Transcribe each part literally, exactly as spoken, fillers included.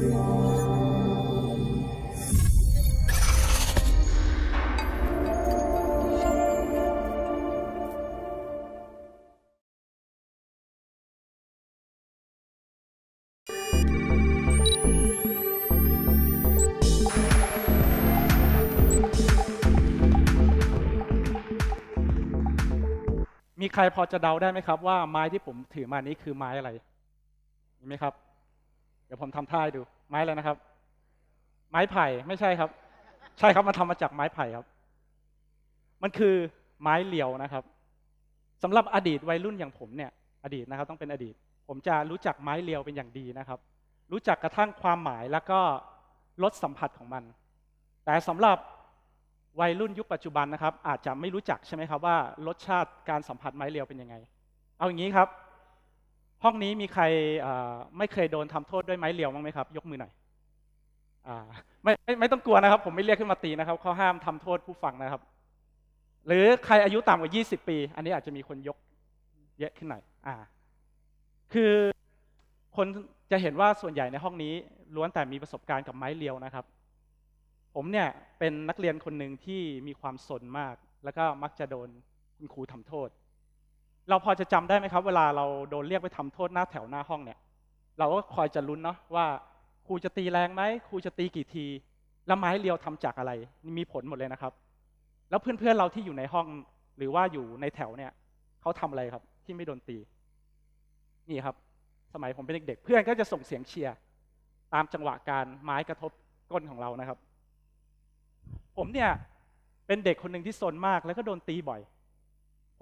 มีใครพอจะเดาได้ไหมครับว่าไม้ที่ผมถือมานี้คือไม้อะไรมีไหมครับเดี๋ยวผมทำท่าให้ดูไม้อะไรนะครับไม้ไผ่ไม่ใช่ครับใช่ครับมันทำมาจากไม้ไผ่ครับมันคือไม้เหลียวนะครับสำหรับอดีตวัยรุ่นอย่างผมเนี่ยอดีตนะครับต้องเป็นอดีตผมจะรู้จักไม้เหลียวเป็นอย่างดีนะครับรู้จักกระทั่งความหมายแล้วก็รสสัมผัสของมันแต่สำหรับวัยรุ่นยุคปัจจุบันนะครับอาจจะไม่รู้จักใช่ไหมครับว่ารสชาติการสัมผัสไม้เรียวเป็นยังไงเอาอย่างนี้ครับห้องนี้มีใครไม่เคยโดนทำโทษด้วยไม้เรียวบ้างไหมครับยกมือหน่อยไม่ไม่ต้องกลัวนะครับผมไม่เรียกขึ้นมาตีนะครับเขาห้ามทำโทษผู้ฟังนะครับหรือใครอายุต่ำกว่ายี่สิบปีอันนี้อาจจะมีคนยกเยอะขึ้นหน่อยอ่าคือคนจะเห็นว่าส่วนใหญ่ในห้องนี้ล้วนแต่มีประสบการณ์กับไม้เรียวนะครับผมเนี่ยเป็นนักเรียนคนหนึ่งที่มีความสนมากแล้วก็มักจะโดนคุณครูทำโทษเราพอจะจำได้ไหมครับเวลาเราโดนเรียกไปทำโทษหน้าแถวหน้าห้องเนี่ยเราก็คอยจะลุ้นเนาะว่าครูจะตีแรงไหมครูจะตีกี่ทีแล้วไม้เรียวทำจากอะไรมีผลหมดเลยนะครับแล้วเพื่อนๆเราที่อยู่ในห้องหรือว่าอยู่ในแถวเนี่ยเขาทำอะไรครับที่ไม่โดนตีนี่ครับสมัยผมเป็นเด็กๆเพื่อนก็จะส่งเสียงเชียร์ตามจังหวะการไม้กระทบก้นของเรานะครับผมเนี่ยเป็นเด็กคนหนึ่งที่ซนมากแล้วก็โดนตีบ่อย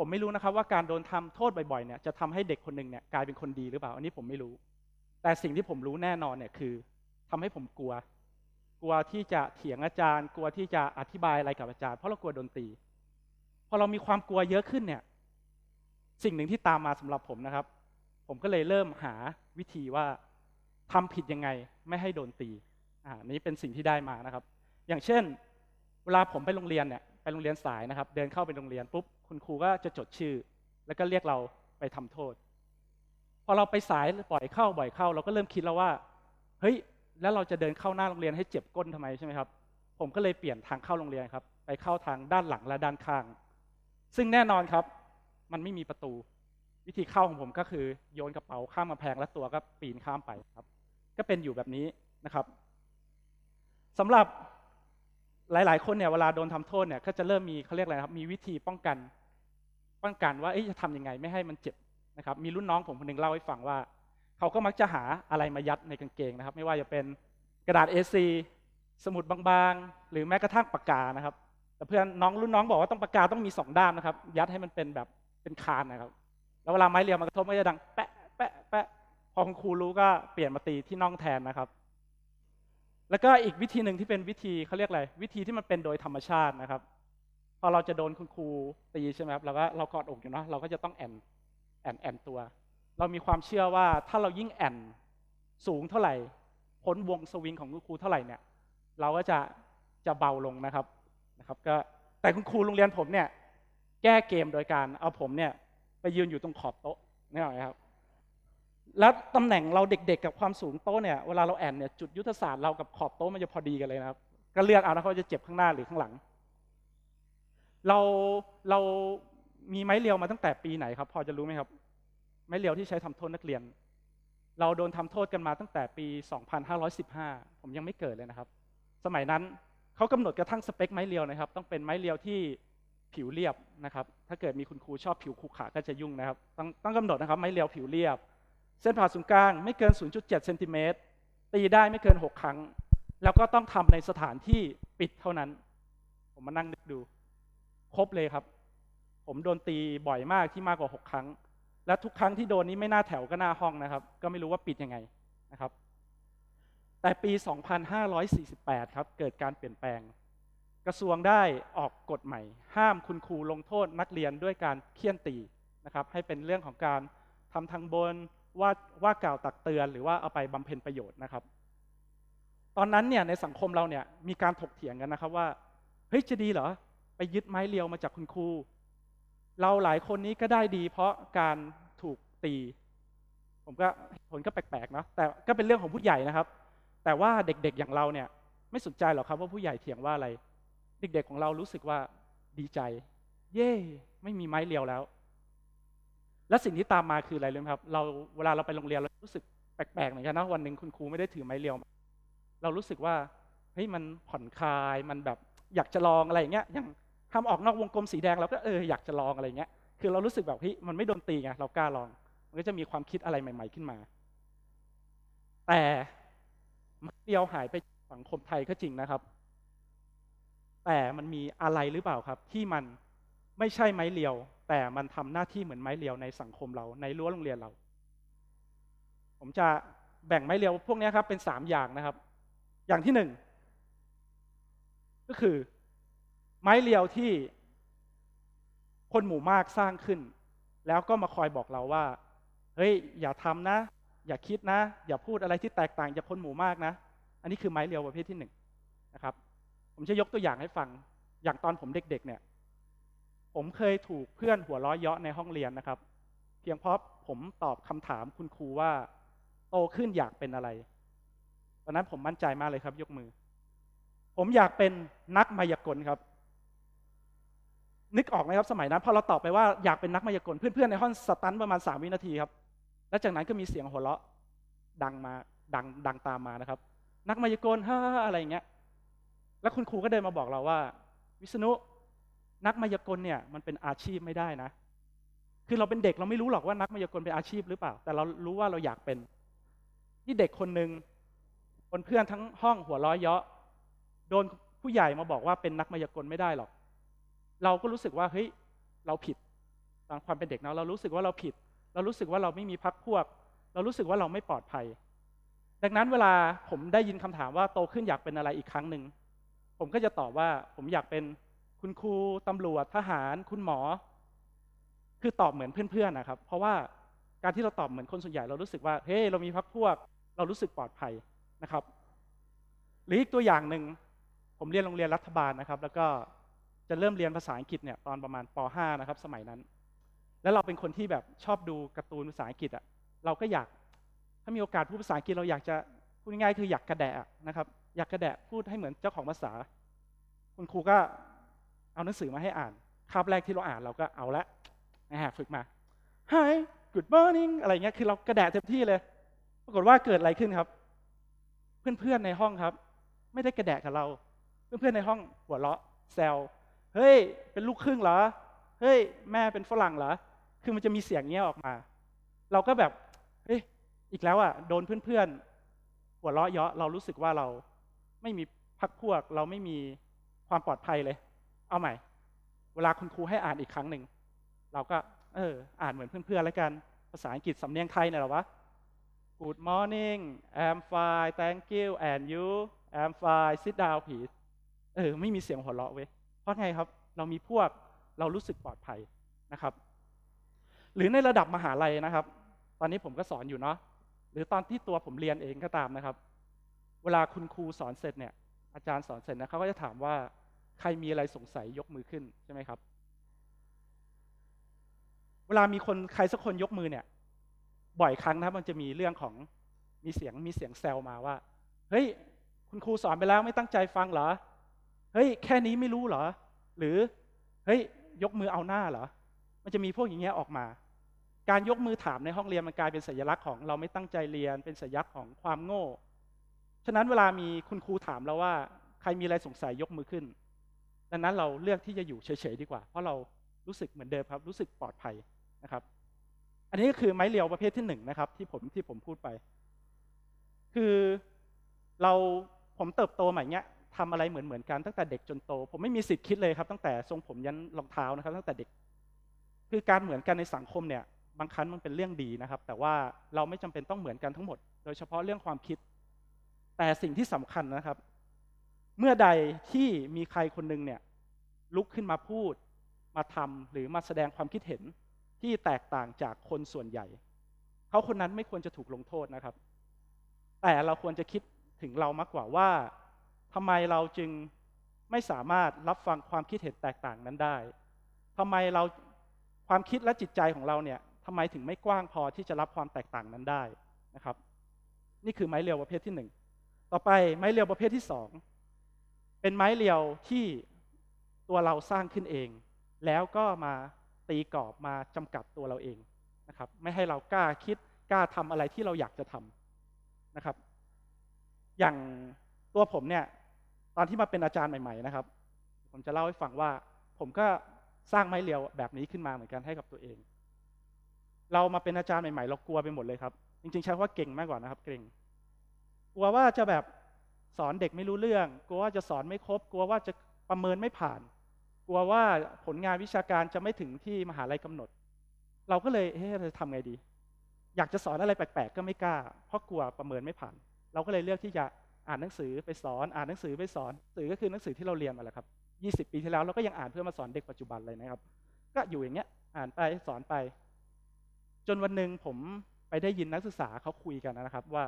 ผมไม่รู้นะครับว่าการโดนทำโทษบ่อยๆเนี่ยจะทำให้เด็กคนหนึ่งเนี่ยกลายเป็นคนดีหรือเปล่าอันนี้ผมไม่รู้แต่สิ่งที่ผมรู้แน่นอนเนี่ยคือทำให้ผมกลัวกลัวที่จะเถียงอาจารย์กลัวที่จะอธิบายอะไรกับอาจารย์เพราะเรากลัวโดนตีพอเรามีความกลัวเยอะขึ้นเนี่ยสิ่งหนึ่งที่ตามมาสำหรับผมนะครับผมก็เลยเริ่มหาวิธีว่าทำผิดยังไงไม่ให้โดนตีอ่านี้เป็นสิ่งที่ได้มานะครับอย่างเช่นเวลาผมไปโรงเรียนเนี่ยไปโรงเรียนสายนะครับเดินเข้าไปโรงเรียนปุ๊บคุณครูก็จะจดชื่อแล้วก็เรียกเราไปทำโทษพอเราไปสายบ่อยเข้าบ่อยเข้าเราก็เริ่มคิดแล้วว่าเฮ้ยแล้วเราจะเดินเข้าหน้าโรงเรียนให้เจ็บก้นทำไมใช่ไหมครับผมก็เลยเปลี่ยนทางเข้าโรงเรียนครับไปเข้าทางด้านหลังและด้านข้างซึ่งแน่นอนครับมันไม่มีประตูวิธีเข้าของผมก็คือโยนกระเป๋าข้ามกำแพงและตัวก็ปีนข้ามไปครับก็เป็นอยู่แบบนี้นะครับสำหรับหลายๆคนเนี่ยเวลาโดนทำโทษเนี่ยก็จะเริ่มมีเขาเรียกอะไรครับมีวิธีป้องกันป้องกันว่าจะทำยังไงไม่ให้มันเจ็บนะครับมีรุ่นน้องผมคนหนึ่งเล่าให้ฟังว่าเขาก็มักจะหาอะไรมายัดในกางเกงนะครับไม่ว่าจะเป็นกระดาษ เอ โฟร์ สมุดบางๆหรือแม้กระทั่งปากกานะครับแต่เพื่อนน้องรุ่นน้องบอกว่าต้องปากกาต้องมีสองด้ามนะครับยัดให้มันเป็นแบบเป็นคานนะครับแล้วเวลาไม้เรียวมากระทบก็จะดังแปะแปะแปะพอคุณครูรู้ก็เปลี่ยนมาตีที่น่องแทนนะครับแล้วก็อีกวิธีหนึ่งที่เป็นวิธีเขาเรียกอะไรวิธีที่มันเป็นโดยธรรมชาตินะครับพอเราจะโดนคุณครูตีใช่ไหมครับเราก็เรากอดอกอยู่เนาะเราก็จะต้องแอนแอนแอนตัวเรามีความเชื่อว่าถ้าเรายิ่งแอนสูงเท่าไหร่พ้นวงสวิงของคุณครูเท่าไหร่เนี่ยเราก็จะจะเบาลงนะครับนะครับก็แต่คุณครูโรงเรียนผมเนี่ยแก้เกมโดยการเอาผมเนี่ยไปยืนอยู่ตรงขอบโต๊ะนี่หน่อยครับแล้วตำแหน่งเราเด็กๆกับความสูงโต๊ะเนี่ยเวลาเราแอนเนี่ยจุดยุทธศาสตร์เรากับขอบโต๊ะมันจะพอดีกันเลยนะครับก็เลือกเอานะเขาจะเจ็บข้างหน้าหรือข้างหลังเราเรามีไม้เรียวมาตั้งแต่ปีไหนครับพอจะรู้ไหมครับไม้เรียวที่ใช้ทำโทษนักเรียนเราโดนทำโทษกันมาตั้งแต่ปีสองพันห้าร้อยสิบห้าผมยังไม่เกิดเลยนะครับสมัยนั้นเขากำหนดกระทั่งสเปคไม้เรียวนะครับต้องเป็นไม้เรียวที่ผิวเรียบนะครับถ้าเกิดมีคุณครูชอบผิวขรุขระก็จะยุ่งนะครับต้องต้องกำหนดนะครับไม้เรียวผิวเรียบเส้นผ่าศูนย์กลางไม่เกิน ศูนย์จุดเจ็ด เซนติเมตรตีได้ไม่เกินหกครั้งแล้วก็ต้องทำในสถานที่ปิดเท่านั้นผมมานั่งดูครบเลยครับผมโดนตีบ่อยมากที่มากกว่าหกครั้งและทุกครั้งที่โดนนี้ไม่หน้าแถวก็หน้าห้องนะครับก็ไม่รู้ว่าปิดยังไงนะครับแต่ปีสองพันห้าร้อยสี่สิบแปดครับเกิดการเปลี่ยนแปลงกระทรวงได้ออกกฎใหม่ห้ามคุณครูลงโทษนักเรียนด้วยการเคี่ยนตีนะครับให้เป็นเรื่องของการทำทางบนว่าว่ากล่าวตักเตือนหรือว่าเอาไปบำเพ็ญประโยชน์นะครับตอนนั้นเนี่ยในสังคมเราเนี่ยมีการถกเถียงกันนะครับว่าเฮ้ยจะดีเหรอไปยึดไม้เรียวมาจากคุณครูเราหลายคนนี้ก็ได้ดีเพราะการถูกตีผมก็ผลก็แปลกๆนะแต่ก็เป็นเรื่องของผู้ใหญ่นะครับ แต่ว่าเด็กๆอย่างเราเนี่ยไม่สนใจหรอกครับว่าผู้ใหญ่เถียงว่าอะไรเด็กๆของเรารู้สึกว่าดีใจเย่ไม่มีไม้เรียวแล้วและสิ่งที่ตามมาคืออะไรรู้ไหมครับเราเวลาเราไปโรงเรียนเรารู้สึกแปลกๆเหมือนกันนะวันหนึ่งคุณครูไม่ได้ถือไม้เรียวเรารู้สึกว่าเฮ้ยมันผ่อนคลายมันแบบอยากจะลองอะไรอย่างเงี้ยอย่างทำออกนอกวงกลมสีแดงเราก็เอออยากจะลองอะไรอย่างเงี้ยคือเรารู้สึกแบบเฮ้ยมันไม่โดนตีไงเรากล้าลองมันก็จะมีความคิดอะไรใหม่ๆขึ้นมาแต่ไม้เรียวหายไปสังคมไทยก็จริงนะครับแต่มันมีอะไรหรือเปล่าครับที่มันไม่ใช่ไม้เรียวแต่มันทำหน้าที่เหมือนไม้เรียวในสังคมเราในรั้วโรงเรียนเราผมจะแบ่งไม้เรียวพวกนี้ครับเป็นสามอย่างนะครับอย่างที่หนึ่งก็คือไม้เรียวที่คนหมู่มากสร้างขึ้นแล้วก็มาคอยบอกเราว่าเฮ้ยอย่าทำนะอย่าคิดนะอย่าพูดอะไรที่แตกต่างจากคนหมู่มากนะอันนี้คือไม้เรียวประเภทที่หนึ่งนะครับผมจะยกตัวอย่างให้ฟังอย่างตอนผมเด็กๆเนี่ยผมเคยถูกเพื่อนหัวล้อเยาะในห้องเรียนนะครับเพียงเพราะผมตอบคำถามคุณครูว่าโตขึ้นอยากเป็นอะไรตอนนั้นผมมั่นใจมากเลยครับยกมือผมอยากเป็นนักมายากลครับนึกออกไหมครับสมัยนั้นพอเราตอบไปว่าอยากเป็นนักมายากลเพื่อนๆในห้องสตันประมาณสามวินาทีครับและจากนั้นก็มีเสียงหัวเราะดังมาดังดังตามมานะครับนักมายากลฮ่าอะไรอย่างเงี้ยแล้วคุณครูก็เดินมาบอกเราว่าวิษณุนักมายากลเนี่ยมันเป็นอาชีพไม่ได้นะคือเราเป็นเด็กเราไม่รู้หรอกว่านักมายากลเป็นอาชีพหรือเปล่าแต่เรารู้ว่าเราอยากเป็นที่เด็กคนหนึ่งคนเพื่อนทั้งห้องหัวล้อเยาะโดนผู้ใหญ่มาบอกว่าเป็นนักมายากลไม่ได้หรอกเราก็รู้สึกว่าเฮ้ยเราผิดตามความเป็นเด็กเนาะเรารู้สึกว่าเราผิดเรารู้สึกว่าเราไม่มีพรรคพวกเรารู้สึกว่าเราไม่ปลอดภัยดังนั้นเวลาผมได้ยินคำถามว่าโตขึ้นอยากเป็นอะไรอีกครั้งหนึ่งผมก็จะตอบว่าผมอยากเป็นคุณครูตำรวจทหารคุณหมอคือตอบเหมือนเพื่อนๆนะครับเพราะว่าการที่เราตอบเหมือนคนส่วนใหญ่เรารู้สึกว่าเฮ้ยเรามีพรรคพวกเรารู้สึกปลอดภัยนะครับหรืออีกตัวอย่างหนึ่งผมเรียนโรงเรียนรัฐบาลนะครับแล้วก็จะเริ่มเรียนภาษาอังกฤษเนี่ยตอนประมาณป ห้านะครับสมัยนั้นแล้วเราเป็นคนที่แบบชอบดูการ์ตูนภาษาอังกฤษอ่ะเราก็อยากถ้ามีโอกาสพูดภาษาอังกฤษเราอยากจะพูดง่ายๆคืออยากกระแดะนะครับอยากกระแดะพูดให้เหมือนเจ้าของภาษาคุณครูก็เอาหนังสือมาให้อ่านคาบแรกที่เราอ่านเราก็เอาละนะฮะฝึกมา Hi Good morning อะไรเงี้ยคือเรากระแดะเต็มที่เลยปรากฏว่าเกิดอะไรขึ้นครับเพื่อนๆในห้องครับไม่ได้กระแดะกับเราเพื่อนๆในห้องหัวเราะแซวเฮ้ยเป็นลูกครึ่งเหรอเฮ้ยแม่เป็นฝรั่งเหรอคือมันจะมีเสียงเงี้ยออกมาเราก็แบบเฮ้ยอีกแล้วอ่ะโดนเพื่อนๆหัวเราะเยาะเรารู้สึกว่าเราไม่มีพรรคพวกเราไม่มีความปลอดภัยเลยเอาใหม่เวลาคุณครูให้อ่านอีกครั้งหนึ่งเราก็เอออ่านเหมือนเพื่อนๆแล้วกันภาษาอังกฤษสำเนียงไทยเนี่ยหรอวะ Good morning I'm fine thank you and you I'm fine sit down please เออไม่มีเสียงหัวเราะเว้ยเพราะไงครับเรามีพวกเรารู้สึกปลอดภัยนะครับหรือในระดับมหาลัยนะครับตอนนี้ผมก็สอนอยู่เนาะหรือตอนที่ตัวผมเรียนเองก็ตามนะครับเวลาคุณครูสอนเสร็จเนี่ยอาจารย์สอนเสร็จนะเขาก็จะถามว่าใครมีอะไรสงสัยยกมือขึ้นใช่ไหมครับเวลามีคนใครสักคนยกมือเนี่ยบ่อยครั้งนะมันจะมีเรื่องของมีเสียงมีเสียงแซวมาว่าเฮ้ยคุณครูสอนไปแล้วไม่ตั้งใจฟังเหรอเฮ้ยแค่นี้ไม่รู้เหรอหรือเฮ้ยยกมือเอาหน้าเหรอมันจะมีพวกอย่างเงี้ยออกมาการยกมือถามในห้องเรียนมันกลายเป็นสัญลักษณ์ของเราไม่ตั้งใจเรียนเป็นสัญลักษณ์ของความโง่ฉะนั้นเวลามีคุณครูถามเราว่าใครมีอะไรสงสัยยกมือขึ้นดังนั้นเราเลือกที่จะอยู่เฉยๆดีกว่าเพราะเรารู้สึกเหมือนเดิมครับรู้สึกปลอดภัยนะครับอันนี้ก็คือไม้เรียวประเภทที่หนึ่งนะครับที่ผมที่ผมพูดไปคือเราผมเติบโตแบบเนี้ยทำอะไรเหมือนเหมือนกันตั้งแต่เด็กจนโตผมไม่มีสิทธิ์คิดเลยครับตั้งแต่ทรงผมยันรองเท้านะครับตั้งแต่เด็กคือการเหมือนกันในสังคมเนี่ยบางครั้งมันเป็นเรื่องดีนะครับแต่ว่าเราไม่จำเป็นต้องเหมือนกันทั้งหมดโดยเฉพาะเรื่องความคิดแต่สิ่งที่สำคัญนะครับเมื่อใดที่มีใครคนหนึ่งเนี่ยลุกขึ้นมาพูดมาทำหรือมาแสดงความคิดเห็นที่แตกต่างจากคนส่วนใหญ่เขาคนนั้นไม่ควรจะถูกลงโทษนะครับแต่เราควรจะคิดถึงเรามากกว่าว่าทำไมเราจึงไม่สามารถรับฟังความคิดเห็นแตกต่างนั้นได้ทำไมเราความคิดและจิตใจของเราเนี่ยทำไมถึงไม่กว้างพอที่จะรับความแตกต่างนั้นได้นะครับนี่คือไม้เรียวประเภทที่หนึ่ง ต่อไปไม้เรียวประเภทที่สองเป็นไม้เรียวที่ตัวเราสร้างขึ้นเองแล้วก็มาตีกรอบมาจำกัดตัวเราเองนะครับไม่ให้เรากล้าคิดกล้าทำอะไรที่เราอยากจะทำนะครับอย่างตัวผมเนี่ยตอนที่มาเป็นอาจารย์ใหม่ๆนะครับผมจะเล่าให้ฟังว่าผมก็สร้างไม้เรียวแบบนี้ขึ้นมาเหมือนกันให้กับตัวเองเรามาเป็นอาจารย์ใหม่ๆเรากลัวไปหมดเลยครับจริงๆใช้ว่าเก่งมากกว่านะครับเก่งกลัวว่าจะแบบสอนเด็กไม่รู้เรื่องกลัวว่าจะสอนไม่ครบกลัวว่าจะประเมินไม่ผ่านกลัวว่าผลงานวิชาการจะไม่ถึงที่มหาลัยกำหนดเราก็เลยเฮ้ยเราจะทำไงดีอยากจะสอนอะไรแปลกๆก็ไม่กล้าเพราะกลัวประเมินไม่ผ่านเราก็เลยเลือกที่จะอ่านหนังสือไปสอนอ่านหนังสือไปสอนหนังสือก็คือหนังสือที่เราเรียนมาแหละครับยี่สิบปีที่แล้วเราก็ยังอ่านเพื่อมาสอนเด็กปัจจุบันเลยนะครับก็อยู่อย่างเงี้ยอ่านไปสอนไปจนวันหนึ่งผมไปได้ยินนักศึกษาเขาคุยกันนะครับว่า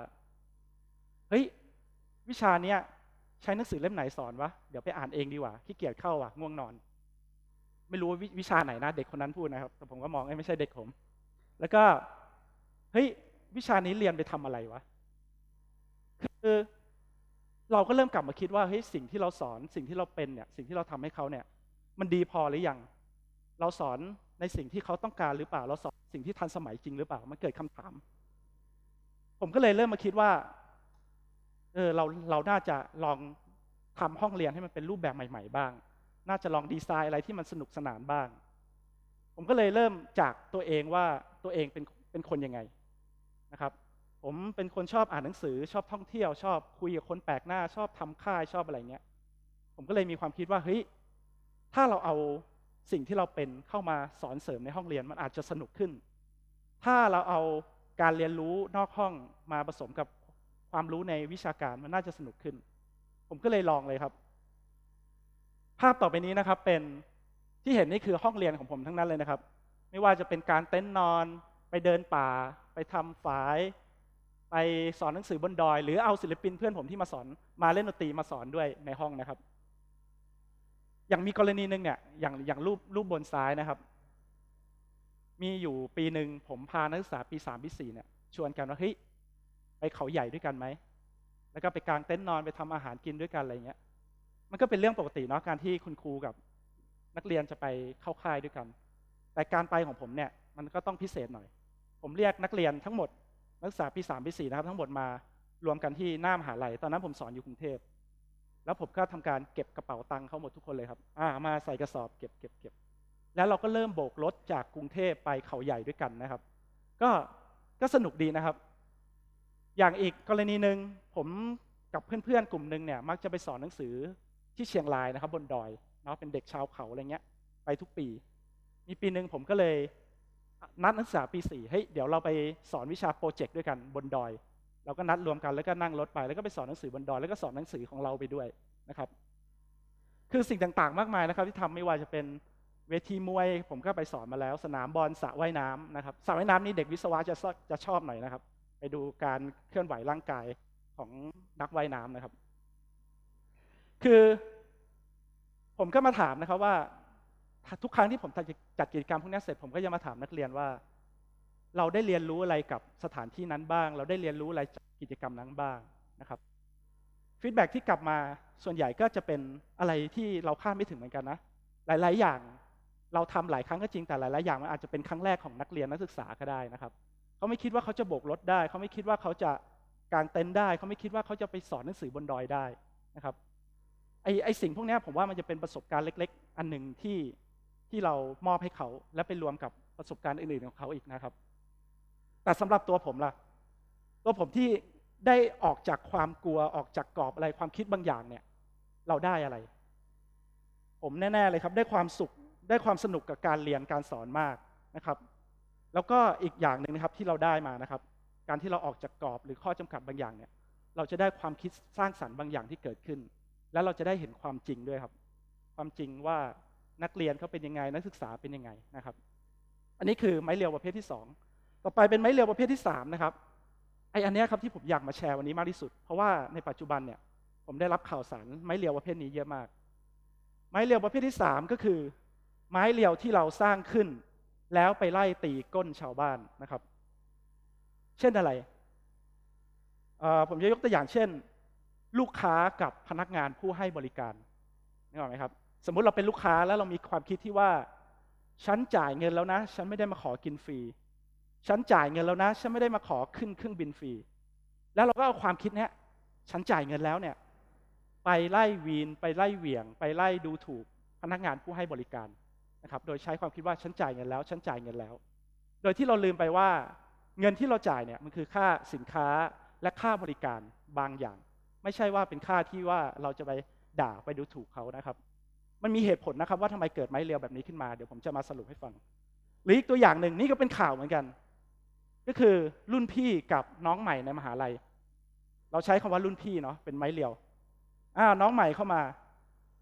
เฮ้ยวิชาเนี้ยใช้หนังสือเล่มไหนสอนวะเดี๋ยวไปอ่านเองดีกว่าขี้เกียจเข้าว่ะง่วงนอนไม่รู้ว่า ว, วิชาไหนนะเด็กคนนั้นพูดนะครับแต่ผมก็มองไม่ใช่เด็กผมแล้วก็เฮ้ยวิชานี้เรียนไปทำอะไรวะคือเราก็เริ่มกลับมาคิดว่าเฮ้ยสิ่งที่เราสอนสิ่งที่เราเป็นเนี่ยสิ่งที่เราทำให้เขาเนี่ยมันดีพอหรือยังเราสอนในสิ่งที่เขาต้องการหรือเปล่าเราสอนสิ่งที่ทันสมัยจริงหรือเปล่ามันเกิดคำถามผมก็เลยเริ่มมาคิดว่าเออเราเราน่าจะลองทำห้องเรียนให้มันเป็นรูปแบบใหม่ๆบ้างน่าจะลองดีไซน์อะไรที่มันสนุกสนานบ้างผมก็เลยเริ่มจากตัวเองว่าตัวเองเป็นเป็นคนยังไงนะครับผมเป็นคนชอบอ่านหนังสือชอบท่องเที่ยวชอบคุยกับคนแปลกหน้าชอบทำค่ายชอบอะไรเงี้ยผมก็เลยมีความคิดว่าเฮ้ยถ้าเราเอาสิ่งที่เราเป็นเข้ามาสอนเสริมในห้องเรียนมันอาจจะสนุกขึ้นถ้าเราเอาการเรียนรู้นอกห้องมาผสมกับความรู้ในวิชาการมันน่าจะสนุกขึ้นผมก็เลยลองเลยครับภาพต่อไปนี้นะครับเป็นที่เห็นนี่คือห้องเรียนของผมทั้งนั้นเลยนะครับไม่ว่าจะเป็นการเต็นท์นอนไปเดินป่าไปทำฝายไปสอนหนังสือบนดอยหรือเอาศิลปินเพื่อนผมที่มาสอนมาเล่นดนตรีมาสอนด้วยในห้องนะครับอย่างมีกรณีหนึ่งเนี่ยอย่างอย่างรูปรูปบนซ้ายนะครับมีอยู่ปีหนึ่งผมพานักศึกษาปีสามปีสี่เนี่ยชวนกันว่าเฮ้ยไปเขาใหญ่ด้วยกันไหมแล้วก็ไปกางเต็นท์นอนไปทำอาหารกินด้วยกันอะไรเงี้ยมันก็เป็นเรื่องปกติเนาะการที่คุณครูกับนักเรียนจะไปเข้าค่ายด้วยกันแต่การไปของผมเนี่ยมันก็ต้องพิเศษหน่อยผมเรียกนักเรียนทั้งหมดนักศึกษาปีสามปีสี่นะครับทั้งหมดมารวมกันที่หน้ามหาลัยตอนนั้นผมสอนอยู่กรุงเทพแล้วผมก็ทำการเก็บกระเป๋าตังค์เขาหมดทุกคนเลยครับอ่ามาใส่กระสอบเก็บเก็บเก็บแล้วเราก็เริ่มโบกรถจากกรุงเทพไปเขาใหญ่ด้วยกันนะครับก็ก็สนุกดีนะครับอย่างอีกกรณีหนึ่งผมกับเพื่อนๆกลุ่มหนึ่งเนี่ยมักจะไปสอนหนังสือที่เชียงรายนะครับบนดอยเนาะเป็นเด็กชาวเขาอะไรเงี้ยไปทุกปีมีปีหนึ่งผมก็เลยนัดนักศึกษาปีสี่เฮ้ยเดี๋ยวเราไปสอนวิชาโปรเจกต์ด้วยกันบนดอยเราก็นัดรวมกันแล้วก็นั่งรถไปแล้วก็ไปสอนหนังสือบนดอยแล้วก็สอนหนังสือของเราไปด้วยนะครับคือสิ่งต่างๆมากมายนะครับที่ทำไม่ว่าจะเป็นเวทีมวยผมก็ไปสอนมาแล้วสนามบอลสระว่ายน้ำนะครับสระว่ายน้ำนี่เด็กวิศวะจะจะชอบหน่อยนะครับไปดูการเคลื่อนไหวร่างกายของนักว่ายน้ำนะครับคือผมก็มาถามนะครับว่าทุกครั้งที่ผมจัดกิจกรรมพวกนี้เสร็จผมก็จะมาถามนักเรียนว่าเราได้เรียนรู้อะไรกับสถานที่นั้นบ้างเราได้เรียนรู้อะไรจากกิจกรรมนั้นบ้างนะครับฟีดแบ็กที่กลับมาส่วนใหญ่ก็จะเป็นอะไรที่เราคาดไม่ถึงเหมือนกันนะหลายๆอย่างเราทำหลายครั้งก็จริงแต่หลายๆอย่างมันอาจจะเป็นครั้งแรกของนักเรียนนักศึกษาก็ได้นะครับเขาไม่คิดว่าเขาจะโบกรถได้เขาไม่คิดว่าเขาจะกางเต็นท์ได้เขาไม่คิดว่าเขาจะไปสอนหนังสือบนดอยได้นะครับไอไอสิ่งพวกนี้ผมว่ามันจะเป็นประสบการณ์เล็กๆอันหนึ่งที่ที่เรามอบให้เขาและไปรวมกับประสบการณ์อื่นๆของเขาอีกนะครับแต่สำหรับตัวผมล่ะตัวผมที่ได้ออกจากความกลัวออกจากกรอบอะไรความคิดบางอย่างเนี่ยเราได้อะไรผมแน่ๆเลยครับได้ความสุขได้ความสนุกกับการเรียนการสอนมากนะครับแล้วก็อีกอย่างหนึ่งนะครับที่เราได้มานะครับการที่เราออกจากกรอบหรือข้อจำกัดบางอย่างเนี่ยเราจะได้ความคิดสร้างสรรค์บางอย่างที่เกิดขึ้นและเราจะได้เห็นความจริงด้วยครับความจริงว่านักเรียนเขาเป็นยังไงนักศึกษาเป็นยังไงนะครับอันนี้คือไม้เรียวประเภทที่สองต่อไปเป็นไม้เรียวประเภทที่สามนะครับไออันนี้ครับที่ผมอยากมาแชร์วันนี้มากที่สุดเพราะว่าในปัจจุบันเนี่ยผมได้รับข่าวสารไม้เรียวประเภทนี้เยอะมากไม้เรียวประเภทที่สามก็คือไม้เรียวที่เราสร้างขึ้นแล้วไปไล่ตีก้นชาวบ้านนะครับเช่นอะไรผมจะยกตัวอย่างเช่น ลูกค้ากับพนักงานผู้ให้บริการนึกออกไหมครับสมมุติเราเป็นลูกค้าแล้วเรามีความคิดที่ว่าฉันจ่ายเงินแล้วนะฉันไม่ได้มาขอกินฟรีฉันจ่ายเงินแล้วนะฉันไม่ได้มาขอขึ้นเครื่องบินฟรีแล้วเราก็เอาความคิดนี้ฉันจ่ายเงินแล้วเนี่ยไปไล่วีนไปไล่เหวี่ยงไปไล่ดูถูกพนักงานผู้ให้บริการนะครับโดยใช้ความคิดว่าฉันจ่ายเงินแล้วฉันจ่ายเงินแล้วโดยที่เราลืมไปว่าเงินที่เราจ่ายเนี่ยมันคือค่าสินค้าและค่าบริการบางอย่างไม่ใช่ว่าเป็นค่าที่ว่าเราจะไปด่าไปดูถูกเขานะครับมันมีเหตุผลนะครับว่าทำไมเกิดไม้เรียวแบบนี้ขึ้นมาเดี๋ยวผมจะมาสรุปให้ฟังหรืออีกตัวอย่างหนึ่งนี่ก็เป็นข่าวเหมือนกันก็คือรุ่นพี่กับน้องใหม่ในมหาลัยเราใช้คำว่ารุ่นพี่เนาะเป็นไม้เรียวอ่าน้องใหม่เข้ามา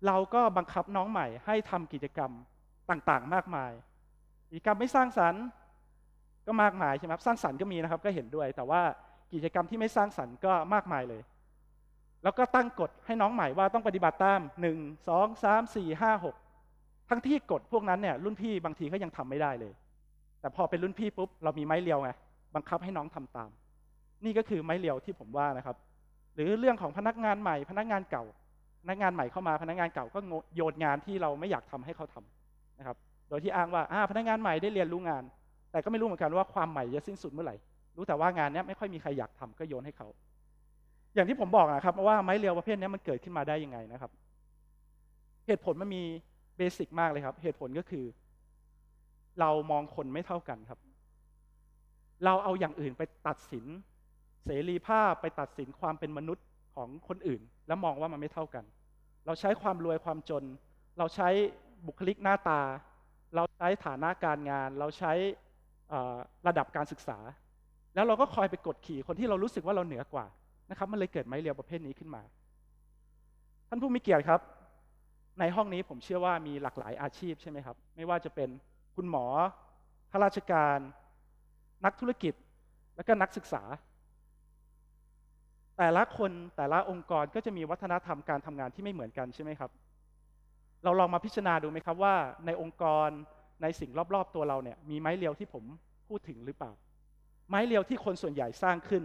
เราก็บังคับน้องใหม่ให้ทำกิจกรรมต่างๆมากมายกิจกรรมไม่สร้างสรรค์ก็มากมายใช่ไหมครับสร้างสรรค์ก็มีนะครับก็เห็นด้วยแต่ว่ากิจกรรมที่ไม่สร้างสรรค์ก็มากมายเลยแล้วก็ตั้งกฎให้น้องใหม่ว่าต้องปฏิบัติตามหนึ่งสองสามสี่ห้าหกทั้งที่กฎพวกนั้นเนี่ยรุ่นพี่บางทีก็ยังทำไม่ได้เลยแต่พอเป็นรุ่นพี่ปุ๊บเรามีไม้เรียวไงบังคับให้น้องทำตามนี่ก็คือไม้เรียวที่ผมว่านะครับหรือเรื่องของพนักงานใหม่พนักงานเก่าพนักงานใหม่เข้ามาพนักงานเก่าก็โยนงานที่เราไม่อยากทำให้เขาทำนะครับโดยที่อ้างว่าพนักงานใหม่ได้เรียนรู้งานแต่ก็ไม่รู้เหมือนกันว่าความใหม่จะสิ้นสุดเมื่อไหร่รู้แต่ว่างานนี้ไม่ค่อยมีใครอยากทำก็โยนให้เขาอย่างที่ผมบอกนะครับว่าไม้เรียวประเภทนี้มันเกิดขึ้นมาได้ยังไงนะครับเหตุผลมันมีเบสิกมากเลยครับเหตุผลก็คือเรามองคนไม่เท่ากันครับเราเอาอย่างอื่นไปตัดสินเสรีภาพไปตัดสินความเป็นมนุษย์ของคนอื่นแล้วมองว่ามันไม่เท่ากันเราใช้ความรวยความจนเราใช้บุคลิกหน้าตาเราใช้ฐานะการงานเราใช้ระดับการศึกษาแล้วเราก็คอยไปกดขี่คนที่เรารู้สึกว่าเราเหนือกว่านะครับมันเลยเกิดไม้เรียวประเภทนี้ขึ้นมาท่านผู้มีเกียรติครับในห้องนี้ผมเชื่อว่ามีหลากหลายอาชีพใช่ไหมครับไม่ว่าจะเป็นคุณหมอข้าราชการนักธุรกิจและก็นักศึกษาแต่ละคนแต่ละองค์กรก็จะมีวัฒนธรรมการทำงานที่ไม่เหมือนกันใช่ไหมครับเราลองมาพิจารณาดูไหมครับว่าในองค์กรในสิ่งรอบๆตัวเราเนี่ยมีไม้เรียวที่ผมพูดถึงหรือเปล่าไม้เรียวที่คนส่วนใหญ่สร้างขึ้น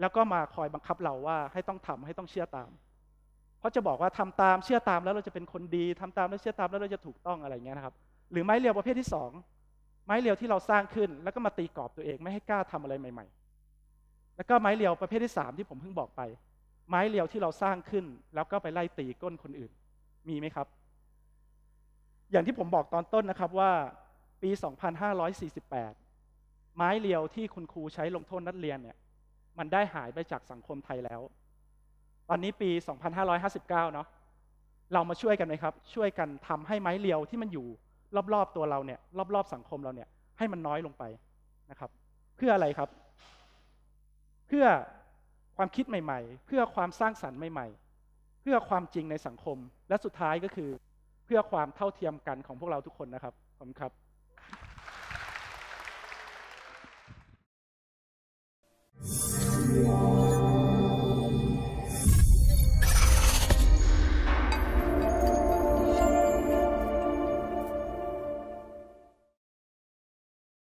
แล้วก็มาคอยบังคับเราว่าให้ต้องทำให้ต้องเชื่อตามเพราะจะบอกว่าทำตามเชื่อตามแล้วเราจะเป็นคนดีทำตามแล้วเชื่อตามแล้วเราจะถูกต้องอะไรเงี้ยนะครับหรือไม้เรียวประเภทที่สองไม้เรียวที่เราสร้างขึ้นแล้วก็มาตีกรอบตัวเองไม่ให้กล้าทำอะไรใหม่ๆแล้วก็ไม้เรียวประเภทที่สามที่ผมเพิ่งบอกไปไม้เรียวที่เราสร้างขึ้นแล้วก็ไปไล่ตีก้นคนอื่นมีไหมครับอย่างที่ผมบอกตอนต้นนะครับว่าปีสองพันห้าร้อยสี่สิบแปดไม้เรียวที่คุณครูใช้ลงโทษนักเรียนเนี่ยมันได้หายไปจากสังคมไทยแล้วตอนนี้ปีสองพันห้าร้อยห้าสิบเก้าเนาะเรามาช่วยกันไหมครับช่วยกันทำให้ไม้เรียวที่มันอยู่รอบๆตัวเราเนี่ยรอบๆสังคมเราเนี่ยให้มันน้อยลงไปนะครับเพื่ออะไรครับเพื่อความคิดใหม่ๆเพื่อความสร้างสรรค์ใหม่ๆเพื่อความจริงในสังคมและสุดท้ายก็คือเพื่อความเท่าเทียมกันของพวกเราทุกคนนะครับขอบคุณครับWow.